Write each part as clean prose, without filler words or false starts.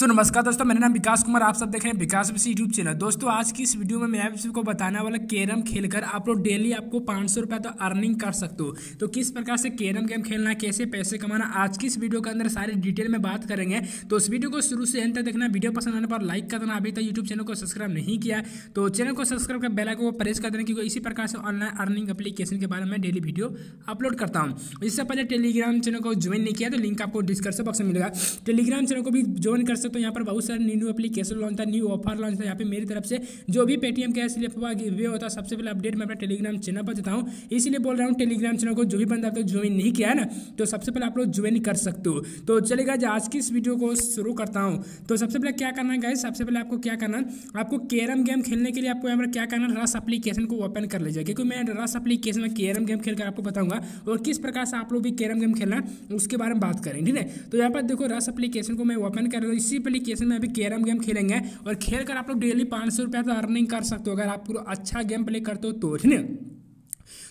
सो नमस्कार दोस्तों, मेरा नाम विकास कुमार, आप सब देख रहे हैं विकास कुमार यूट्यूब चैनल। दोस्तों आज की इस वीडियो में मैं आप सबको बताने वाला कैरम खेलकर आप लोग डेली आपको 500 रुपया तो अर्निंग कर सकते हो। तो किस प्रकार से कैरम गेम खेलना, कैसे पैसे कमाना, आज की इस वीडियो के अंदर सारी डिटेल में बात करेंगे। तो इस वीडियो को शुरू से अंत तक देखना, वीडियो पसंद आने पर लाइक कर देना। अभी तक यूट्यूब चैनल को सब्सक्राइब नहीं किया तो चैनल को सब्सक्राइब कर बेल आइकन को प्रेस कर देना, क्योंकि इसी प्रकार से ऑनलाइन अर्निंग एप्लीकेशन के बारे में डेली वीडियो अपलोड करता हूँ। इससे पहले टेलीग्राम चैनल को ज्वाइन नहीं किया तो लिंक आपको डिस्क्रिप्शन बॉक्स में मिलेगा, टेलीग्राम चैनल को भी ज्वाइन कर। तो यहाँ पर बहुत सारे न्यू एप्लीकेशन लॉन्च था, न्यू ऑफर लॉन्च था। यहाँ पे मेरी तरफ से जो भी पेटीएम कैश गिवे होता है सबसे पहले अपडेट मैं अपना टेलीग्राम चैनल पर देता हूँ। इसलिए बोल रहा हूँ टेलीग्राम चैनल को जो भी बंदा आपने ज्वाइन नहीं किया है ना, तो सबसे पहले आप लोग ज्वाइन कर सकते हो। तो चलेगा आज की इस वीडियो को शुरू करता हूँ। तो सबसे पहले क्या करना है, सबसे पहले आपको क्या करना, आपको कैरम गेम खेलने के लिए आपको यहाँ पर क्या करना, रश एप्लीकेशन को ओपन कर लीजिए, क्योंकि मैं रश एप्लीकेशन में कैरम गेम खेलकर आपको बताऊंगा और किस प्रकार से आप लोग भी कैरम गेम खेलना उसके बारे में बात करें, ठीक है। तो यहाँ पर देखो रश एप्लीकेशन को मैं ओपन कर रहा हूँ, इसी एप्लीकेशन में अभी कैरम गेम खेलेंगे और खेलकर आप लोग डेली 500 रुपया तो अर्निंग कर सकते हो अगर आप लोग अच्छा गेम प्ले करते हो तो, ठीक है।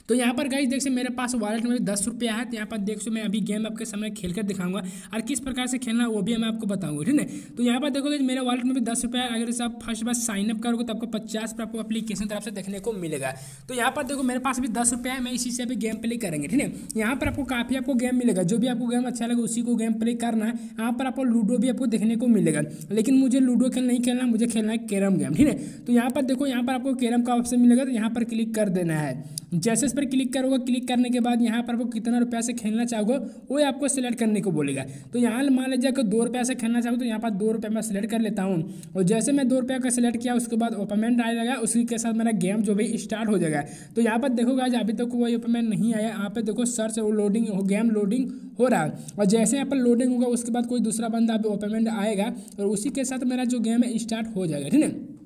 तो यहाँ पर गाइस देख सकते मेरे पास वॉलेट में 10 रुपया है, तो यहाँ पर देख सो मैं अभी गेम आपके सामने खेलकर दिखाऊंगा और किस प्रकार से खेलना वो भी मैं आपको बताऊंगा, ठीक है। तो यहाँ पर देखोगे मेरे वॉलेट में भी 10 रुपया, अगर इसे आप फर्स्ट बार साइनअप करोगे तो आपको 50 रुपये आपको एप्लीकेशन तरफ से देखने को मिलेगा। तो यहाँ पर देखो मेरे पास भी 10 रुपया है, मैं इसी से अभी गेम प्ले करेंगे, ठीक है। यहाँ पर आपको काफ़ी आपको गेम मिलेगा, जो भी आपको गेम अच्छा लगे उसी को गेम प्ले करना है। यहाँ पर आपको लूडो भी आपको देखने को मिलेगा, लेकिन मुझे लूडो खेल नहीं खेलना, मुझे खेलना है कैरम गेम, ठीक है। तो यहाँ पर देखो यहाँ पर आपको कैरम का ऑप्शन मिलेगा, तो यहाँ पर क्लिक कर देना है। जैसे इस पर क्लिक करोगे, क्लिक करने के बाद यहाँ पर आपको कितना रुपया से खेलना चाहोगे वो आपको सिलेक्ट करने को बोलेगा। तो यहाँ मान लीजिए कि 2 रुपया से खेलना चाहोगे तो यहाँ पर 2 रुपये मैं सिलेक्ट कर लेता हूँ, और जैसे मैं 2 रुपये का सिलेक्ट किया उसके बाद ओपेमेंट आ जाएगा, उसी के साथ मेरा गेम जो भी स्टार्ट हो जाएगा। तो यहाँ पर देखोगा आज अभी तक कोई ओपेमेंट नहीं आया, यहाँ पर देखो सर्च और लोडिंग गेम लोडिंग हो रहा है, और जैसे यहाँ पर लोडिंग होगा उसके बाद कोई दूसरा बंदा अभी ओपेमेंट आएगा और उसी के साथ मेरा जो गेम है स्टार्ट हो जाएगा, ठीक है।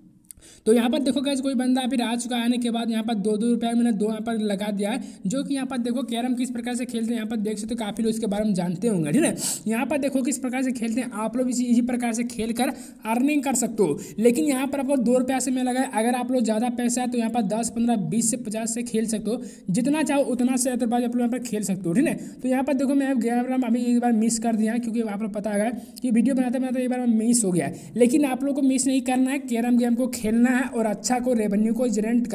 तो यहाँ पर देखो गाइस कोई बंदा फिर आ चुका, आने के बाद यहाँ पर 2-2 रुपया मैंने 2 यहाँ पर लगा दिया है, जो कि यहाँ पर देखो कैरम किस प्रकार से खेलते हैं, यहाँ पर देख सकते हो तो काफ़ी लोग इसके बारे में जानते होंगे, ठीक है। यहाँ पर देखो किस प्रकार से खेलते हैं, आप लोग इसी प्रकार से खेलकर अर्निंग कर सकते हो। लेकिन यहाँ पर आपको 2 रुपया से मैं लगाया, अगर आप लोग ज़्यादा पैसा है तो यहाँ पर 10, 15, 20 से 50 से खेल सकते हो, जितना चाहो उतना से अतरबाज आप लोग यहाँ पर खेल सकते हो, ठीक है। तो यहाँ पर देखो मैं गेम अभी एक बार मिस कर दिया, क्योंकि आप लोग पता है कि वीडियो बनाते बनाते एक बार मिस हो गया, लेकिन आप लोग को मिस नहीं करना है, कैरम गेम को खेलना है और अच्छा को रेवेन्यू को जनरेट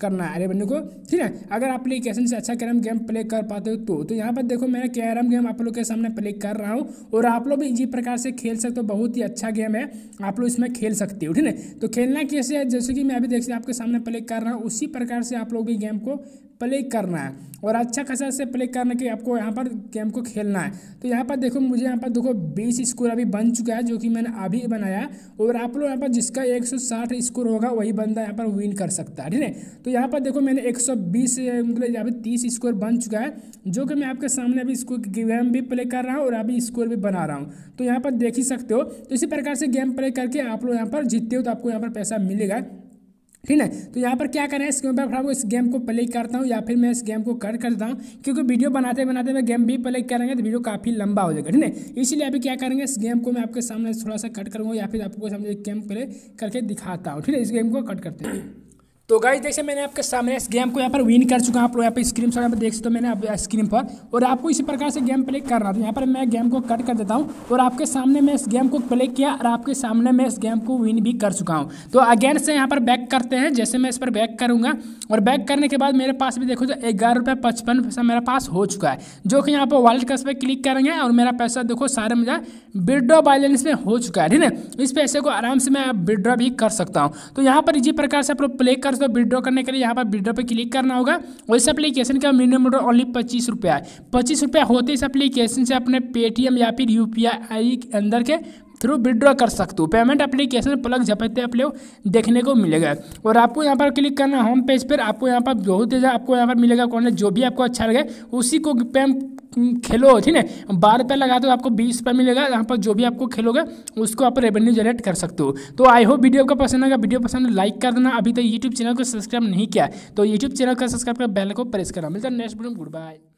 करना है रेवेन्यू को, ठीक है। अगर एप्लीकेशन से अच्छा कैरम गेम प्ले कर पाते हो तो यहाँ पर देखो मैं कैरम गेम आप लोग के सामने प्ले कर रहा हूँ और आप लोग भी इसी प्रकार से खेल सकते हो, बहुत ही अच्छा गेम है, आप लोग इसमें खेल सकते हो, ठीक है। तो खेलना कैसे है, जैसे कि मैं अभी देख सकते आपके सामने प्ले कर रहा हूँ, उसी प्रकार से आप लोग भी गेम को प्ले करना है और अच्छा खासा से प्ले करने के आपको यहाँ पर गेम को खेलना है। तो यहाँ पर देखो मुझे यहाँ पर देखो 20 स्कोर अभी बन चुका है, जो कि मैंने अभी बनाया, और आप लोग यहाँ पर जिसका 160 स्कोर होगा वही बंदा यहाँ पर विन कर सकता है, ठीक है। तो यहाँ पर देखो मैंने 120 मतलब अभी 30 स्कोर बन चुका है, जो कि मैं आपके सामने अभी इसको गेम भी प्ले कर रहा हूँ और अभी स्कोर भी बना रहा हूँ, तो यहाँ पर देख ही सकते हो। तो इसी प्रकार से गेम प्ले करके आप लोग यहाँ पर जीतते हो तो आपको यहाँ पर पैसा मिलेगा, ठीक है। तो यहाँ पर क्या करें, इसके ऊपर आपको इस गेम को प्ले करता हूँ या फिर मैं इस गेम को कट करता हूँ, क्योंकि वीडियो बनाते बनाते मैं गेम भी प्ले करेंगे तो वीडियो काफ़ी लंबा हो जाएगा, ठीक है। इसीलिए अभी क्या करेंगे, इस गेम को मैं आपके सामने थोड़ा सा कट करूँगा या फिर आपको सामने गेम प्ले करके दिखाता हूँ, ठीक है। इस गेम को कट करते हैं। तो गाइस देखिए मैंने आपके सामने इस गेम को यहाँ पर विन कर चुका हूँ, आप लोग यहाँ पर स्क्रीन शॉट पर देख सकते हो मैंने अब स्क्रीन पर, और आपको इसी प्रकार से गेम प्ले करना है। तो यहाँ पर मैं गेम को कट कर देता हूँ और आपके सामने मैं इस गेम को प्ले किया और आपके सामने मैं इस गेम को विन भी कर चुका हूँ। तो अगेन से यहाँ पर बैक करते हैं, जैसे मैं इस पर बैक करूँगा और बैक करने के बाद मेरे पास भी देखो तो 11.55 रुपये मेरे पास हो चुका है, जो कि यहाँ पर वॉलेट कैश पर क्लिक करेंगे और मेरा पैसा देखो सारे मुझे विड्रॉ बैलेंस में हो चुका है, ठीक है। इस पैसे को आराम से मैं विड्रॉ भी कर सकता हूँ। तो यहाँ पर इसी प्रकार से आप लोग प्ले कर, तो विड्रॉ करने के लिए यहाँ पर विड्रॉ पे क्लिक करना होगा। और इस एप्लीकेशन का मिनिमम विड्रॉ ओनली 25 रुपया है, 25 रुपया होते इस एप्लीकेशन से अपने पेटीएम या फिर यूपीआई के अंदर के थ्रू विड्रॉ कर सकते हो। पेमेंट एप्लीकेशन प्लग झपकते आप लोग देखने को मिलेगा, और आपको यहाँ पर क्लिक करना होम पेज पर, आपको यहाँ पर बहुत तेज़ आपको यहाँ पर मिलेगा कौन, जो भी आपको अच्छा लगे उसी को खेलो, ठीक है। 12 रुपये लगा दो आपको 20 रुपये मिलेगा, यहाँ पर जो भी आपको खेलोगे उसको आप रेवेन्यू जनरेट कर सकते हो। तो आई होप वीडियो का पसंद आएगा, वीडियो पसंद लाइक कर देना, अभी तक यूट्यूब चैनल को सब्सक्राइब नहीं किया तो यूट्यूब चैनल का सब्सक्राइब कर बेल को प्रेस करना। मिलता है नेक्स्ट वीडियो में, गुड बाय।